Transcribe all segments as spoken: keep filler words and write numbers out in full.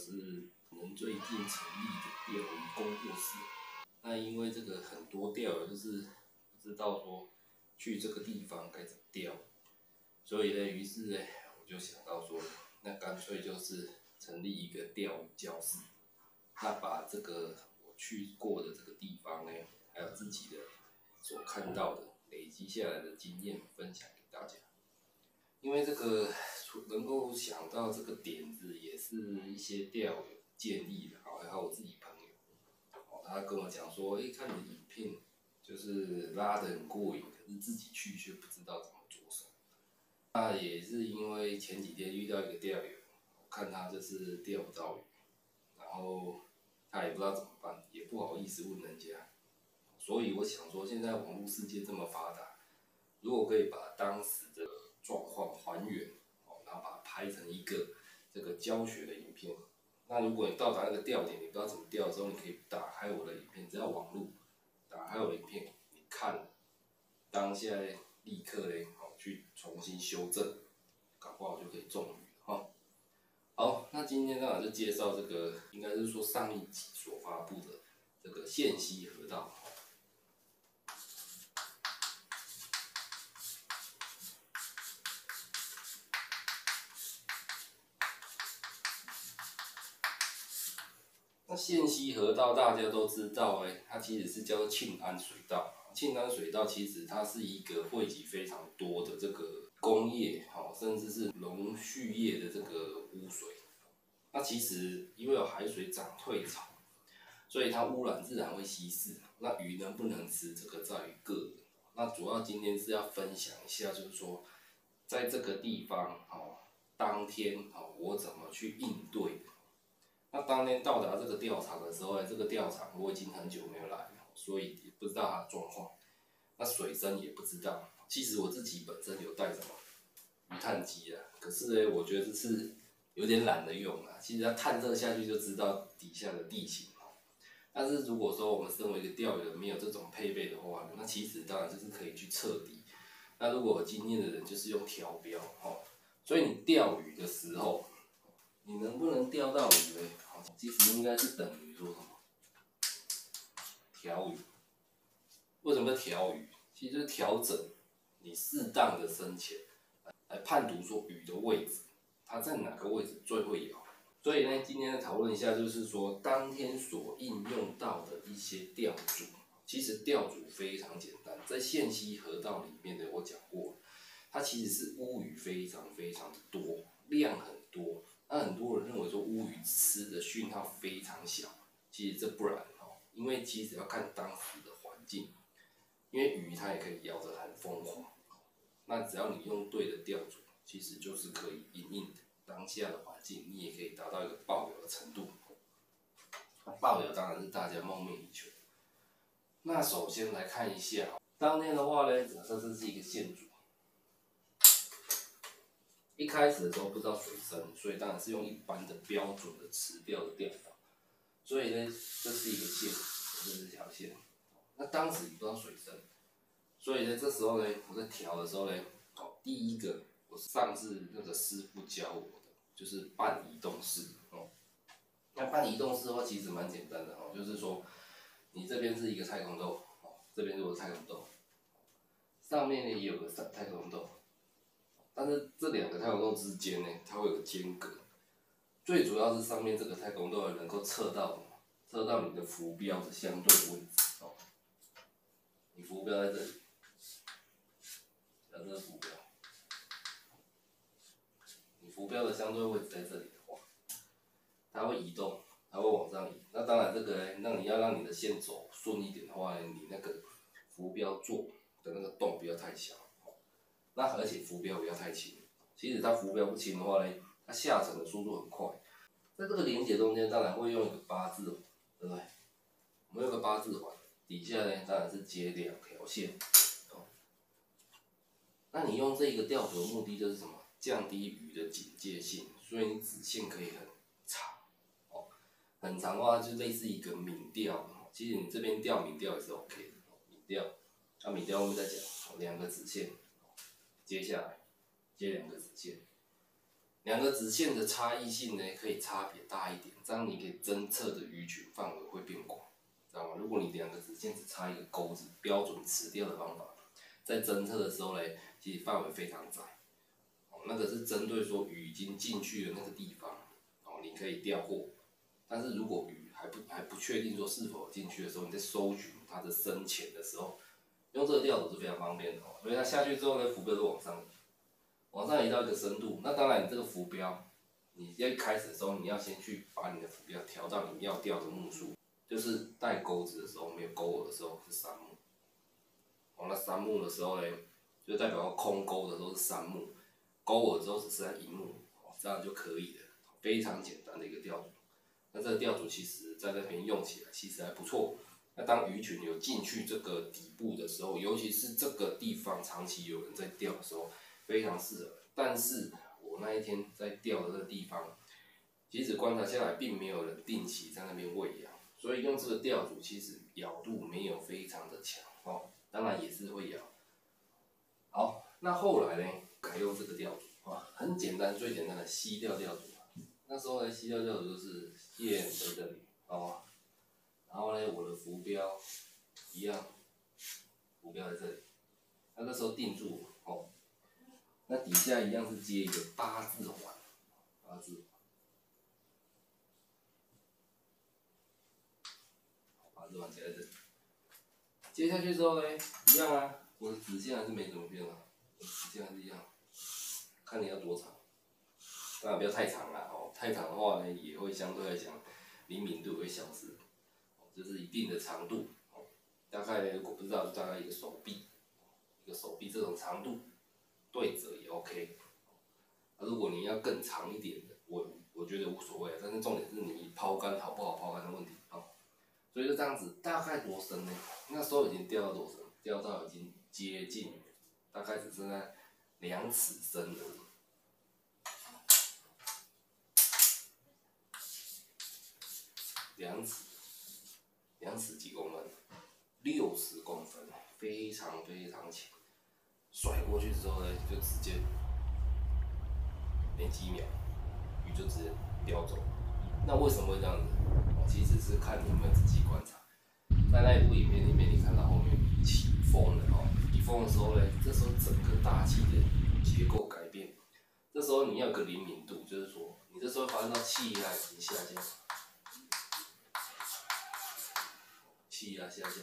是我们最近成立的钓鱼工作室。那因为这个很多钓友就是不知道说去这个地方该怎么钓，所以呢，于是呢我就想到说，那干脆就是成立一个钓鱼教室，那把这个我去过的这个地方呢，还有自己的所看到的、累积下来的经验分享给大家。因为这个能够想到这个点子，也是一些钓友建议的，还有我自己朋友，哦，他跟我讲说，哎、欸，看你的影片就是拉得很过瘾，可是自己去却不知道怎么着手。那也是因为前几天遇到一个钓友，我看他就是钓不到鱼，然后他也不知道怎么办，也不好意思问人家，所以我想说，现在网络世界这么发达，如果可以把当时的状况还原，哦，然后把它拍成一个这个教学的影片。那如果你到达那个钓点，你不知道怎么钓的时候，你可以打开我的影片，只要网路打开我的影片，你看当下立刻嘞，哦，去重新修正，搞不好就可以中鱼了哈。好，那今天当然就介绍这个，应该是说上一集所发布的这个线溪河道。那线溪河道大家都知道、欸，哎，它其实是叫做庆安水道。庆安水道其实它是一个汇集非常多的这个工业，哦，甚至是农畜业的这个污水。那其实因为有海水涨退潮，所以它污染自然会稀释。那鱼能不能吃，这个在于个人。那主要今天是要分享一下，就是说，在这个地方，哦，当天，哦，我怎么去应对的。那当天到达这个钓场的时候，这个钓场我已经很久没有来了，所以也不知道它的状况。那水深也不知道。其实我自己本身有带什么鱼探机啊，可是呢，我觉得这是有点懒得用啊。其实它探测下去就知道底下的地形啊。但是如果说我们身为一个钓友没有这种配备的话，那其实当然就是可以去测底。那如果有经验的人，就是用调标哦。所以你钓鱼的时候，你能不能钓到鱼呢？其实应该是等于说什么？调鱼。为什么叫调鱼？其实就是调整你适当的深浅，来判读说鱼的位置，它在哪个位置最会咬。所以呢，今天来讨论一下，就是说当天所应用到的一些钓组。其实钓组非常简单，在线溪河道里面的我讲过，它其实是乌鱼非常非常的多，量很多。那很多人认为说乌鱼吃的讯号非常小，其实这不然哦，因为其实要看当时的环境，因为鱼它也可以咬得很疯狂，那只要你用对的钓组，其实就是可以因应当下的环境，你也可以达到一个爆咬的程度。那爆咬当然是大家梦寐以求。那首先来看一下，当天的话呢，假设这是一个线组。一开始的时候不知道水深，所以当然是用一般的标准的池钓的钓法。所以呢，这是一个线，这是一条线。那当时也不知道水深，所以呢，这时候呢，我在调的时候呢，哦，第一个我上次那个师傅教我的，就是半移动式哦。那半移动式的话，其实蛮简单的哦，就是说你这边是一个太空豆哦，这边是我的太空豆，上面呢也有个太空豆。但是这两个太空豆之间呢，它会有个间隔。最主要是上面这个太空豆能够测到什么？测到你的浮标的相对位置哦。你浮标在这里，假设浮标，你浮标的相对位置在这里的话，它会移动，它会往上移。那当然，这个呢，那你要让你的线走顺一点的话呢，你那个浮标座的那个洞不要太小。那而且浮标不要太轻，其实它浮标不轻的话呢，它下沉的速度很快。在这个连接中间，当然会用一个八字环，对不对？我们用个八字环，底下呢当然是接两条线。哦，那你用这个钓组的目的就是什么？降低鱼的警戒性，所以你子线可以很长。哦，很长的话就类似一个敏钓，其实你这边钓敏钓也是 OK 的。敏钓，那敏钓我们再讲，两个子线。接下来接两个子线，两个直线的差异性呢，可以差别大一点，这样你可以侦测的鱼群范围会变广，知道吗？如果你两个直线只差一个钩子，标准齿钓的方法，在侦测的时候呢，其实范围非常窄。哦，那个是针对说鱼已经进去的那个地方，哦，你可以钓获。但是如果鱼还不还不确定说是否进去的时候，你在搜寻它的深浅的时候，用这个钓饵是非常方便的哦。所以它下去之后呢，浮标就往上移。 往上移到一个深度，那当然你这个浮标，你一开始的时候你要先去把你的浮标调到你要钓的目数，就是带钩子的时候没有钩饵的时候是三目，完了三目的时候呢，就代表空钩的时候是三目，钩饵之后只剩下一目，这样就可以了，非常简单的一个钓饵。那这个钓饵其实在那边用起来其实还不错。那当鱼群有进去这个底部的时候，尤其是这个地方长期有人在钓的时候。 非常适合，但是我那一天在钓的这个地方，其实观察下来，并没有人定期在那边喂养，所以用这个钓饵其实咬度没有非常的强哦，当然也是会咬。好，那后来呢，改用这个钓饵啊，很简单，最简单的吸钓钓饵。那时候呢，吸钓钓饵就是线在这里哦，然后呢，我的浮标一样，浮标在这里，那那时候定住哦。 那底下一样是接一个八字环，八字环，八字环接在这里。接下去之后呢，一样啊，我的直线还是没怎么变啊，我的直线还是一样，看你要多长，当然不要太长啦哦，太长的话呢，也会相对来讲灵敏度会消失，就是一定的长度，哦、大概如果不知道就大概一个手臂，一个手臂这种长度。 对折也 OK， 那、啊、如果你要更长一点的，我我觉得无所谓，但是重点是你抛竿好不好抛竿的问题哦。所以就这样子，大概多深呢？那时候已经钓到多深？钓到已经接近，大概只剩下两尺深了。两尺，两尺几公分？六十公分，非常非常浅。 甩过去之后呢，就直接没几秒，鱼就直接叼走。那为什么会这样子？其实是看你有没有仔细观察。在那一部影片里面，你看到后面起风了哦，起风的时候呢，这时候整个大气的结构改变，这时候你要有个灵敏度，就是说你这时候发现到气压已经下降，气压下降。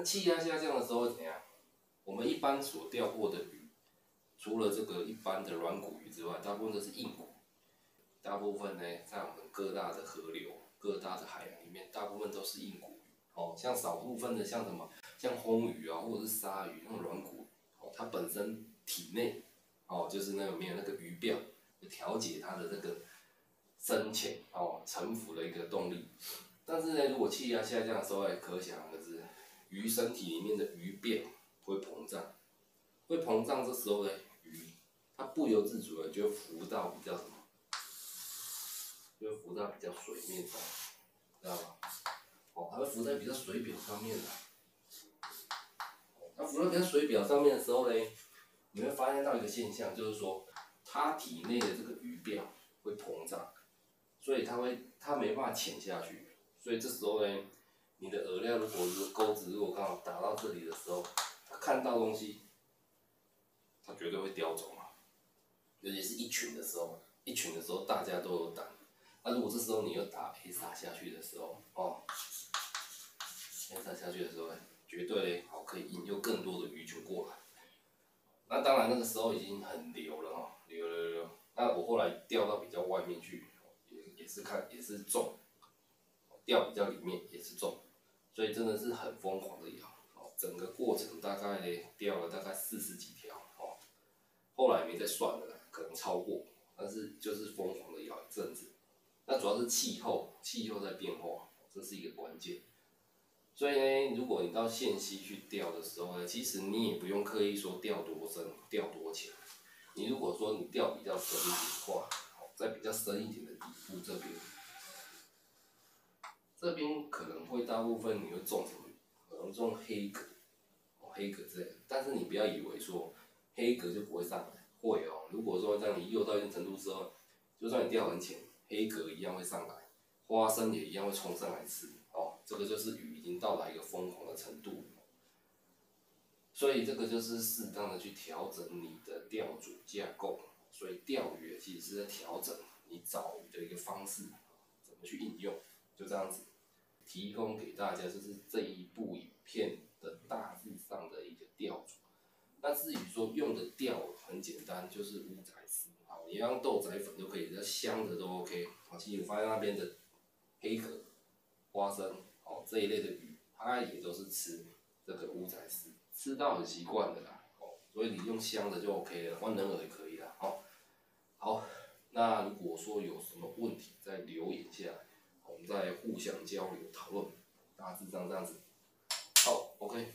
那气压下降的时候怎样？我们一般所钓获的鱼，除了这个一般的软骨鱼之外，大部分都是硬骨。大部分呢，在我们各大的河流、各大的海洋里面，大部分都是硬骨鱼。哦，像少部分的像什么，像红鱼啊，或者是鲨鱼那种软骨，哦，它本身体内，哦，就是那个没有那个鱼鳔，就调节它的这个深浅哦沉浮的一个动力。但是呢，如果气压下降的时候，也可想而知。 鱼身体里面的鱼鳔会膨胀，会膨胀，这时候呢，鱼它不由自主的就会浮到比较什么，就会浮到比较水面上，知道吗？哦，它会浮在比较水表上面的。它浮到比较水表上面的时候呢，你会发现到一个现象，就是说它体内的这个鱼鳔会膨胀，所以它会它没办法潜下去，所以这时候呢。 你的饵料如果是钩子，如果刚好打到这里的时候，它看到东西，它绝对会叼走嘛。尤其是一群的时候，一群的时候大家都有胆。那、啊、如果这时候你又打 A 撒下去的时候，哦 ，A 撒下去的时候，绝对好可以引诱更多的鱼群过来。那当然那个时候已经很流了哦，流流流。那我后来钓到比较外面去，也也是看也是重，钓比较里面也是重。 所以真的是很疯狂的咬哦，整个过程大概钓了大概四十几条哦，后来没再算了，可能超过，但是就是疯狂的咬一阵子。那主要是气候，气候在变化，这是一个关键。所以呢，如果你到县溪去钓的时候呢，其实你也不用刻意说钓多深、钓多浅。你如果说你钓比较深一点的话，在比较深一点的底部这边。 这边可能会大部分你会种什么？可能种黑蛤，哦，黑蛤之类的。但是你不要以为说黑格就不会上来。会哦，如果说让你诱到一定程度之后，就算你掉很浅，黑格一样会上来，花生也一样会冲上来吃。哦，这个就是鱼已经到达一个疯狂的程度。 所以这个就是适当的去调整你的钓组架构，所以钓鱼其实是在调整你找鱼的一个方式，怎么去应用，就这样子提供给大家，就是这一部影片的大致上的一个钓组。那至于说用的钓很简单，就是乌仔丝，好，你要用豆仔粉就可以，只要香的都 OK。好，其实我发现那边的黑壳、花生，哦这一类的鱼，它也都是吃这个乌仔丝。 吃到很习惯的啦，哦，所以你用香的就 OK 了，换人耳也可以啦，哦，好，那如果说有什么问题，再留言下来，我们再互相交流讨论，大致上这样子，好 ，OK。